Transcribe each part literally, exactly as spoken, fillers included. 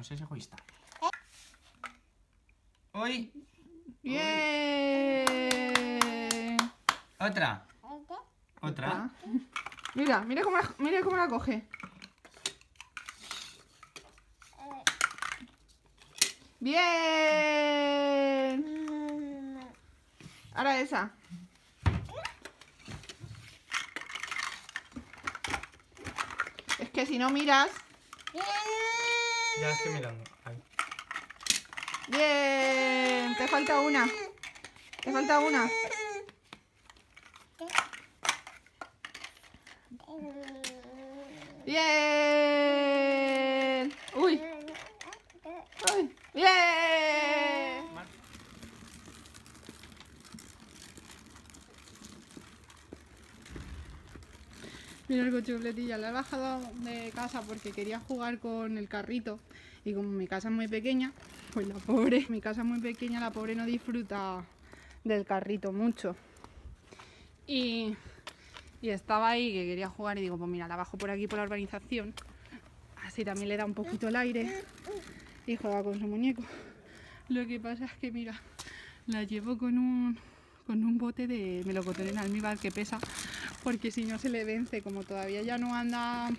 no seas egoísta. ¡Uy! ¡Bien! Otra. Otra. Mira, mira cómo la, mira cómo la coge. Bien. Ahora esa. Es que si no miras. Ya estoy mirando. Ahí. Bien. Te falta una. Te falta una. Bien. Uy. Uy. Bien. Mira el coche de Pletilla, la he bajado de casa porque quería jugar con el carrito. Y como mi casa es muy pequeña, pues la pobre, mi casa es muy pequeña, la pobre no disfruta del carrito mucho. Y... Y estaba ahí que quería jugar y digo, pues mira, la bajo por aquí por la urbanización. Así también le da un poquito el aire y juega con su muñeco. Lo que pasa es que mira, la llevo con un, con un bote de melocotón en almíbar que pesa, porque si no se le vence, como todavía ya no anda,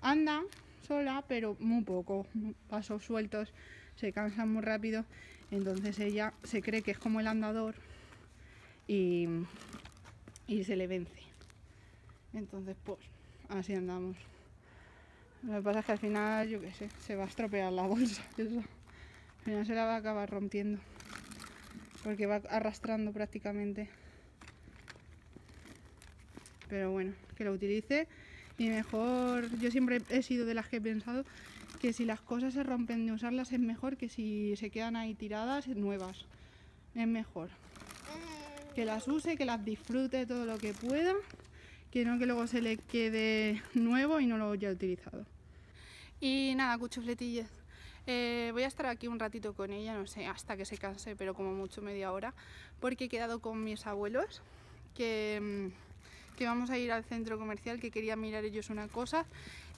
anda sola, pero muy poco, pasos sueltos, se cansan muy rápido, entonces ella se cree que es como el andador y, y se le vence. Entonces pues así andamos. Lo que pasa es que al final, yo qué sé, se va a estropear la bolsa. Eso. Al final se la va a acabar rompiendo, porque va arrastrando prácticamente. Pero bueno, que lo utilice. Y mejor, yo siempre he sido de las que he pensado que si las cosas se rompen de usarlas es mejor que si se quedan ahí tiradas nuevas. Es mejor que las use, que las disfrute todo lo que pueda, que no que luego se le quede nuevo y no lo haya utilizado. Y nada, cuchufletillas, eh, voy a estar aquí un ratito con ella, no sé, hasta que se canse, pero como mucho media hora, porque he quedado con mis abuelos, que, que vamos a ir al centro comercial, que quería mirar ellos una cosa,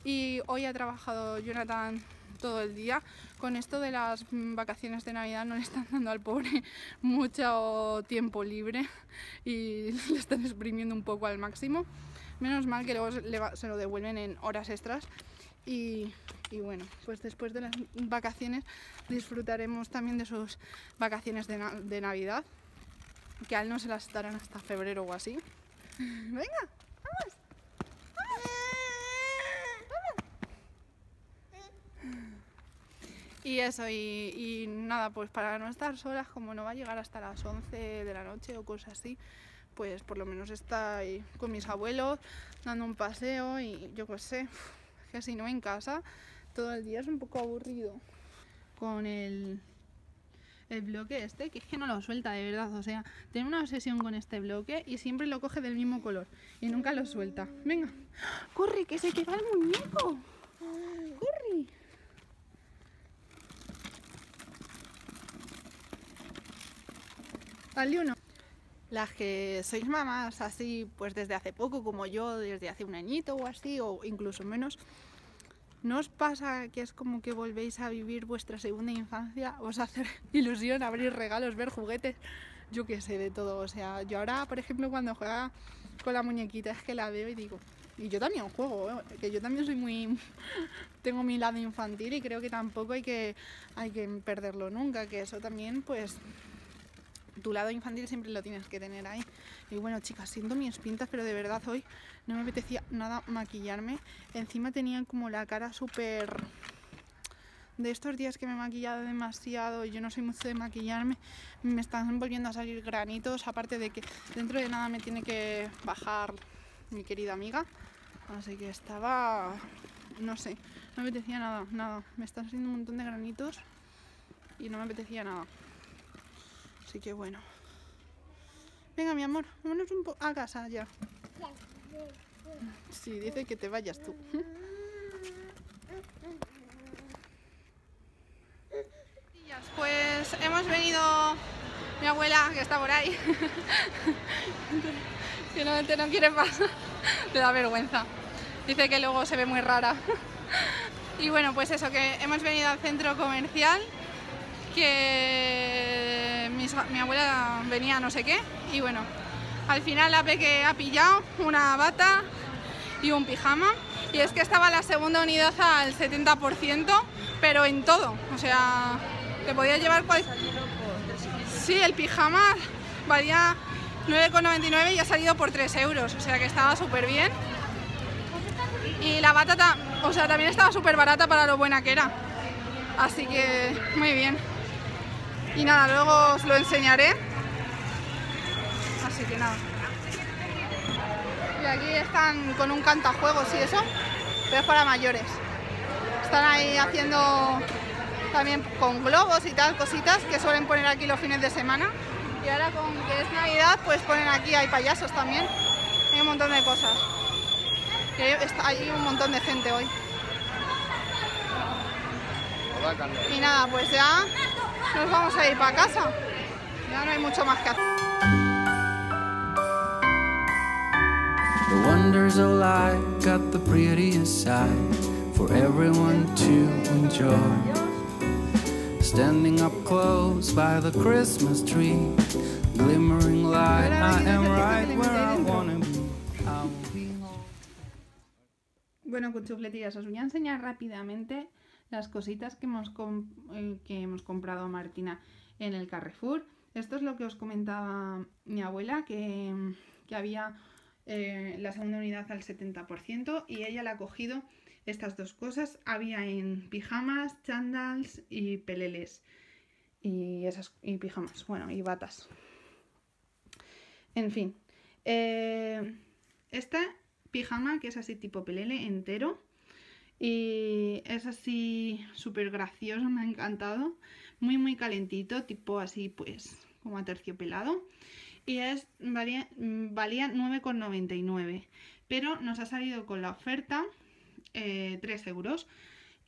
y hoy ha trabajado Jonathan todo el día. Con esto de las vacaciones de Navidad no le están dando al pobre mucho tiempo libre y le están exprimiendo un poco al máximo. Menos mal que luego se lo devuelven en horas extras y, y bueno, pues después de las vacaciones disfrutaremos también de sus vacaciones de, na de Navidad, que a él no se las darán hasta febrero o así. ¡Venga! ¡Vamos! Y eso, y, y nada, pues para no estar solas, como no va a llegar hasta las once de la noche o cosas así, pues por lo menos está ahí con mis abuelos, dando un paseo y yo qué sé, que si no en casa, todo el día es un poco aburrido. Con el, el bloque este, que es que no lo suelta de verdad, o sea, tiene una obsesión con este bloque y siempre lo coge del mismo color y nunca lo suelta. Venga, corre, que se te va el muñeco, corre. Dale uno. Las que sois mamás así, pues desde hace poco, como yo, desde hace un añito o así, o incluso menos, ¿no os pasa que es como que volvéis a vivir vuestra segunda infancia? ¿Os hace ilusión abrir regalos, ver juguetes? Yo qué sé, de todo. O sea, yo ahora, por ejemplo, cuando juega con la muñequita, es que la veo y digo... Y yo también juego, ¿eh? Que yo también soy muy... tengo mi lado infantil y creo que tampoco hay que, hay que perderlo nunca, que eso también, pues... Tu lado infantil siempre lo tienes que tener ahí. Y bueno, chicas, siento mis pintas, pero de verdad hoy no me apetecía nada maquillarme. Encima tenía como la cara súper... De estos días que me he maquillado demasiado, y yo no soy mucho de maquillarme, me están volviendo a salir granitos, aparte de que dentro de nada me tiene que bajar mi querida amiga. Así que estaba... no sé, no me apetecía nada, nada. Me están saliendo un montón de granitos y no me apetecía nada. Así que bueno. Venga, mi amor, vámonos un poco a casa ya. Sí, dice que te vayas tú. Pues hemos venido, mi abuela, que está por ahí, que no, te no quiere pasar, te da vergüenza. Dice que luego se ve muy rara. Y bueno, pues eso, que hemos venido al centro comercial, que mi, mi abuela venía no sé qué, y bueno, al final la peque ha pillado una bata y un pijama, y es que estaba la segunda unidad al setenta por ciento, pero en todo, o sea, te podía llevar cual... Sí, el pijama valía nueve con noventa y nueve y ha salido por tres euros, o sea que estaba súper bien. Y la batata, o sea, también estaba súper barata para lo buena que era. Así que muy bien. Y nada, luego os lo enseñaré. Así que nada. Y aquí están con un cantajuegos y eso, pero es para mayores. Están ahí haciendo también con globos y tal, cositas que suelen poner aquí los fines de semana. Y ahora con que es Navidad, pues ponen aquí, hay payasos también. Hay un montón de cosas. Y hay un montón de gente hoy. Y nada, pues ya nos vamos a ir para casa. Ya no hay mucho más que hacer. The wonders of life got the prettiest side for everyone to enjoy. Standing up close by the Christmas tree, glimmering light, I am right where I wanna be. Bueno, cuchufletillas, os voy a enseñar rápidamente las cositas que hemos, que hemos comprado a Martina en el Carrefour. Esto es lo que os comentaba mi abuela, que, que había eh, la segunda unidad al setenta por ciento y ella la ha cogido estas dos cosas. Había en pijamas, chándals y peleles y, esas, y pijamas, bueno, y batas. En fin, eh, esta pijama que es así tipo pelele entero. Y es así súper gracioso, me ha encantado. Muy muy calentito, tipo así pues como aterciopelado. Y es, valía, valía nueve con noventa y nueve. Pero nos ha salido con la oferta eh, tres euros.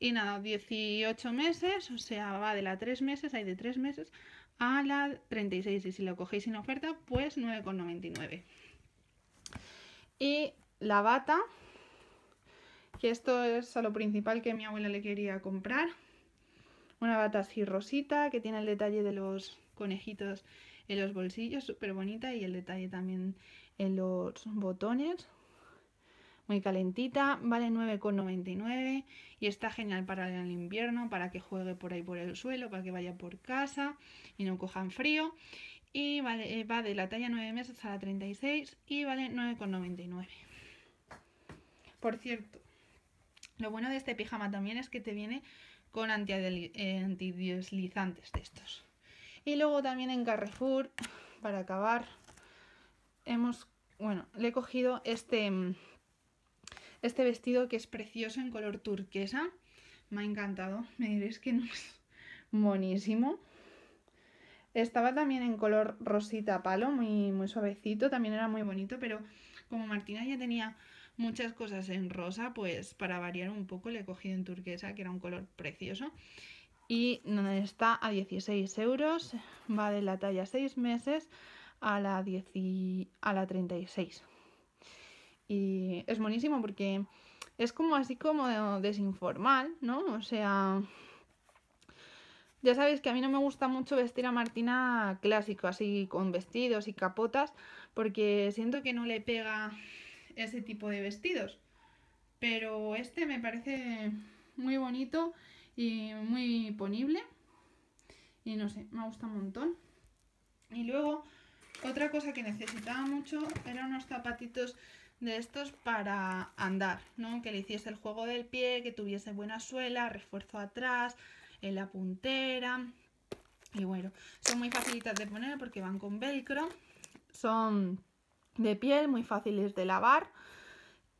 Y nada, dieciocho meses, o sea va de la tres meses, hay de tres meses a la treinta y seis. Y si lo cogéis sin oferta pues nueve con noventa y nueve. Y la bata, que esto es a lo principal que mi abuela le quería comprar. Una bata así rosita, que tiene el detalle de los conejitos en los bolsillos, súper bonita. Y el detalle también en los botones. Muy calentita, vale nueve con noventa y nueve. Y está genial para el invierno, para que juegue por ahí por el suelo, para que vaya por casa y no cojan frío. Y vale, va de la talla nueve meses a la treinta y seis y vale nueve con noventa y nueve. Por cierto, lo bueno de este pijama también es que te viene con antideslizantes de estos. Y luego también en Carrefour, para acabar, hemos, bueno, le he cogido este, este vestido que es precioso en color turquesa. Me ha encantado, me diréis que no es monísimo. Estaba también en color rosita palo, muy, muy suavecito, también era muy bonito, pero como Martina ya tenía muchas cosas en rosa, pues para variar un poco le he cogido en turquesa, que era un color precioso. Y está a dieciséis euros, va de la talla seis meses a la, diez, a la treinta y seis. Y es buenísimo porque es como así como desinformal, ¿no? O sea, ya sabéis que a mí no me gusta mucho vestir a Martina clásico, así con vestidos y capotas, porque siento que no le pega ese tipo de vestidos, pero este me parece muy bonito y muy ponible y no sé, me gusta un montón. Y luego otra cosa que necesitaba mucho eran unos zapatitos de estos para andar, ¿no? Que le hiciese el juego del pie, que tuviese buena suela, refuerzo atrás, en la puntera. Y bueno, son muy facilitas de poner porque van con velcro, son de piel, muy fáciles de lavar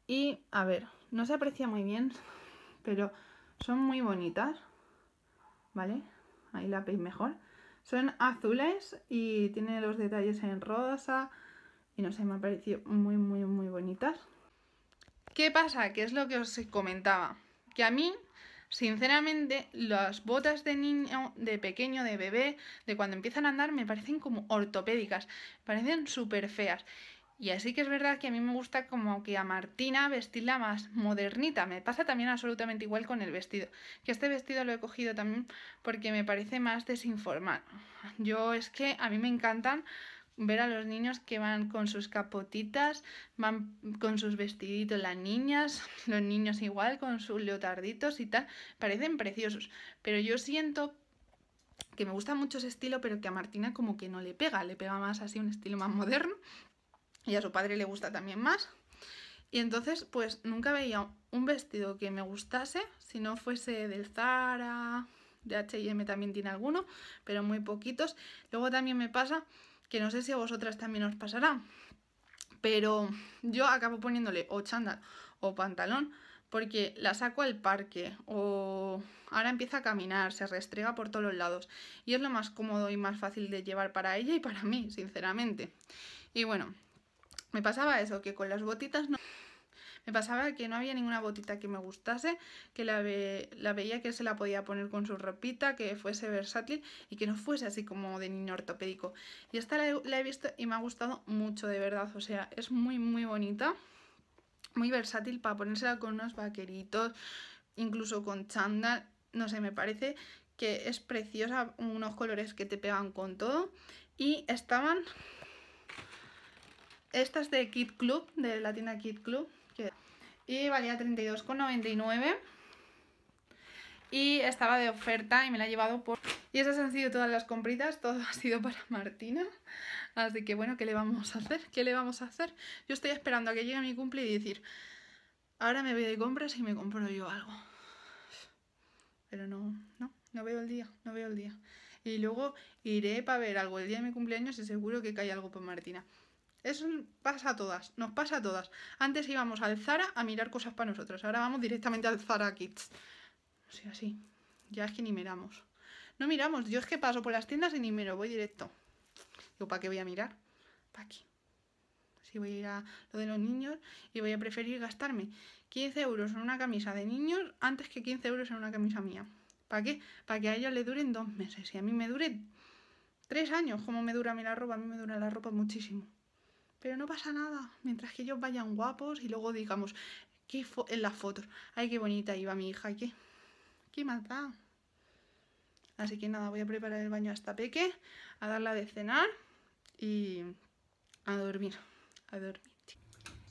y, a ver, no se aprecia muy bien, pero son muy bonitas, ¿vale? Ahí la veis mejor. Son azules y tienen los detalles en rosa y no sé, me han parecido muy, muy, muy bonitas. ¿Qué pasa? Que es lo que os comentaba, que a mí, sinceramente, las botas de niño, de pequeño, de bebé, de cuando empiezan a andar, me parecen como ortopédicas, parecen súper feas. Y así que es verdad que a mí me gusta como que a Martina vestirla más modernita. Me pasa también absolutamente igual con el vestido. Que este vestido lo he cogido también porque me parece más desinformal. Yo es que a mí me encantan ver a los niños que van con sus capotitas, van con sus vestiditos, las niñas, los niños igual, con sus leotarditos y tal. Parecen preciosos, pero yo siento que me gusta mucho ese estilo, pero que a Martina como que no le pega. Le pega más así un estilo más moderno y a su padre le gusta también más. Y entonces pues nunca veía un vestido que me gustase si no fuese del Zara, de H y M también tiene alguno, pero muy poquitos. Luego también me pasa... que no sé si a vosotras también os pasará, pero yo acabo poniéndole o chándal o pantalón porque la saco al parque o ahora empieza a caminar, se restrega por todos los lados y es lo más cómodo y más fácil de llevar para ella y para mí, sinceramente. Y bueno, me pasaba eso, que con las botitas no... Me pasaba que no había ninguna botita que me gustase, que la, ve, la veía que se la podía poner con su ropita, que fuese versátil y que no fuese así como de niño ortopédico. Y esta la he, la he visto y me ha gustado mucho, de verdad. O sea, es muy, muy bonita, muy versátil para ponérsela con unos vaqueritos, incluso con chándal. No sé, me parece que es preciosa, unos colores que te pegan con todo. Y estaban... Estas de Kid Club, de la tienda Kid Club. Y valía treinta y dos con noventa y nueve y estaba de oferta y me la he llevado por... Y esas han sido todas las compritas, todo ha sido para Martina. Así que bueno, ¿qué le vamos a hacer? ¿Qué le vamos a hacer? Yo estoy esperando a que llegue mi cumple y decir, ahora me voy de compras y me compro yo algo. Pero no, no, no veo el día, no veo el día. Y luego iré para ver algo el día de mi cumpleaños y seguro que cae algo por Martina. Eso pasa a todas, nos pasa a todas. Antes íbamos al Zara a mirar cosas para nosotros. Ahora vamos directamente al Zara Kids. O sea, sí. Ya es que ni miramos. No miramos. Yo es que paso por las tiendas y ni miro. Voy directo. Digo, ¿para qué voy a mirar? ¿Para aquí? Si voy a ir a lo de los niños y voy a preferir gastarme quince euros en una camisa de niños antes que quince euros en una camisa mía. ¿Para qué? Para que a ellos le duren dos meses. Y a mí me duren tres años. Como me dura a mí la ropa. A mí me dura la ropa muchísimo. Pero no pasa nada, mientras que ellos vayan guapos y luego digamos, ¿qué fo en las fotos? Ay, qué bonita iba mi hija, ¿qué? ¿Qué más da? Así que nada, voy a preparar el baño hasta peque, a darla de cenar y a dormir, a dormir.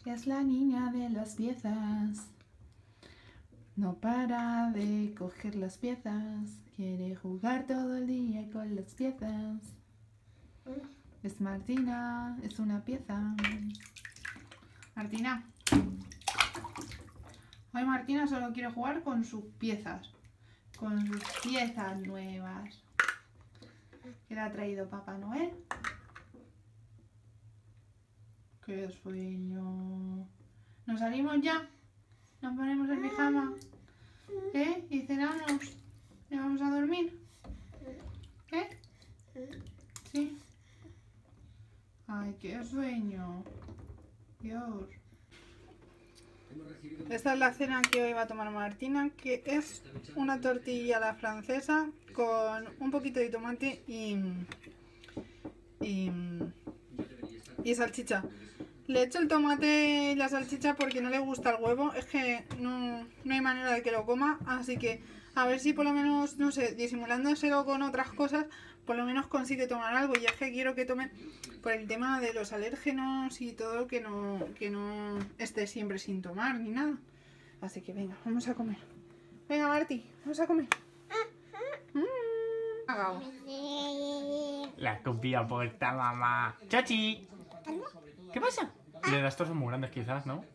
Es la niña de las piezas, no para de coger las piezas, quiere jugar todo el día con las piezas. Es Martina, es una pieza. Martina. Hoy Martina solo quiere jugar con sus piezas. Con sus piezas nuevas. ¿Qué le ha traído Papá Noel? ¡Qué sueño! ¿Nos salimos ya? ¿Nos ponemos el pijama? ¿Eh? ¿Y cenamos? ¿Le vamos a dormir? ¿Eh? ¿Sí? Ay, qué sueño. Dios. Esta es la cena que hoy va a tomar Martina, que es una tortilla a la francesa con un poquito de tomate y, y, y salchicha. Le echo el tomate y la salchicha porque no le gusta el huevo. Es que no, no hay manera de que lo coma, así que a ver si por lo menos, no sé, disimulándoselo con otras cosas, por lo menos consigue tomar algo. Y es que quiero que tome por el tema de los alérgenos y todo, que no, que no esté siempre sin tomar ni nada. Así que venga, vamos a comer. Venga, Marti, vamos a comer. Mm. La escupía puesta, mamá. ¡Chachi! ¿Qué pasa? De las dos son muy grandes quizás, ¿no?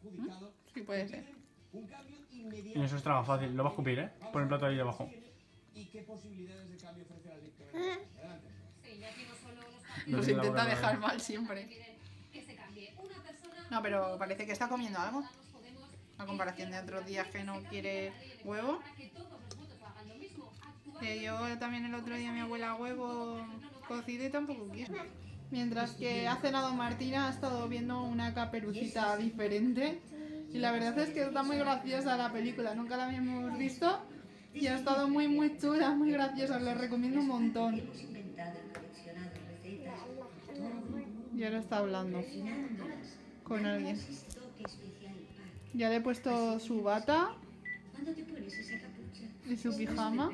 Sí, puede ser. Y eso es trabajo fácil. Lo vas a escupir, ¿eh? Pon el plato ahí debajo. ¿Y qué posibilidades de cambio ofrece la lectura? Nos intenta dejar mal siempre. No, pero parece que está comiendo algo. A comparación de otros días que no quiere huevo. Que yo también el otro día mi abuela huevo cocido y tampoco quiere. Mientras que ha cenado Martina, ha estado viendo una Caperucita diferente. Y la verdad es que está muy graciosa la película. Nunca la habíamos visto. Y ha estado muy muy chula, muy graciosa, les recomiendo un montón. Y ahora está hablando con alguien. Ya le he puesto su bata y su pijama.